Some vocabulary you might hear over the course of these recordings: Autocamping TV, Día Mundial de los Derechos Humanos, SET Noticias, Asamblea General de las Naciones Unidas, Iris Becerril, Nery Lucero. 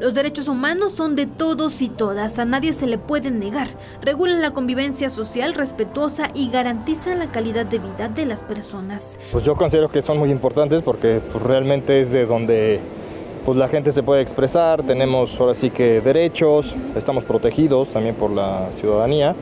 Los derechos humanos son de todos y todas, a nadie se le pueden negar. Regulan la convivencia social respetuosa y garantizan la calidad de vida de las personas. Pues yo considero que son muy importantes porque pues, realmente es de donde pues, la gente se puede expresar, tenemos ahora sí que derechos, estamos protegidos también por la ciudadanía.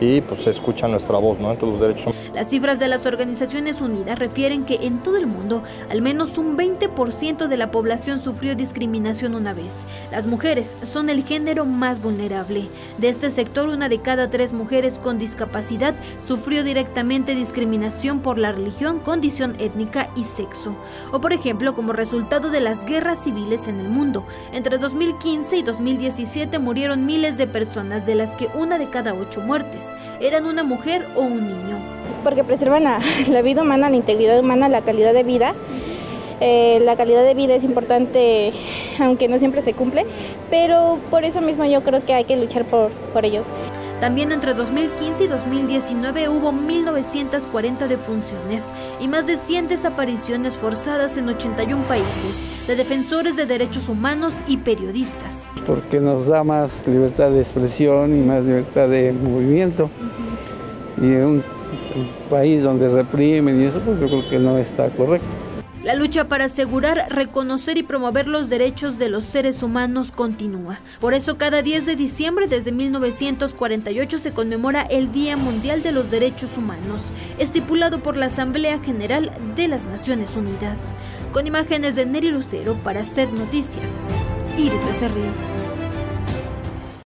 Y pues se escucha nuestra voz, ¿no? Entonces, los derechos. Las cifras de las Organizaciones Unidas refieren que en todo el mundo al menos un 20% de la población sufrió discriminación una vez. Las mujeres son el género más vulnerable. De este sector, 1 de cada 3 mujeres con discapacidad sufrió directamente discriminación por la religión, condición étnica y sexo. O por ejemplo, como resultado de las guerras civiles en el mundo. Entre 2015 y 2017 murieron miles de personas, de las que 1 de cada 8 muertes eran una mujer o un niño. Porque preservan la vida humana, la integridad humana, la calidad de vida. La calidad de vida es importante, aunque no siempre se cumple, pero por eso mismo yo creo que hay que luchar por ellos. También entre 2015 y 2019 hubo 1.940 defunciones y más de 100 desapariciones forzadas en 81 países de defensores de derechos humanos y periodistas. Porque nos da más libertad de expresión y más libertad de movimiento. Y en un país donde reprimen y eso, pues yo creo que no está correcto. La lucha para asegurar, reconocer y promover los derechos de los seres humanos continúa. Por eso cada 10 de diciembre desde 1948 se conmemora el Día Mundial de los Derechos Humanos, estipulado por la Asamblea General de las Naciones Unidas. Con imágenes de Nery Lucero para SET Noticias, Iris Becerril.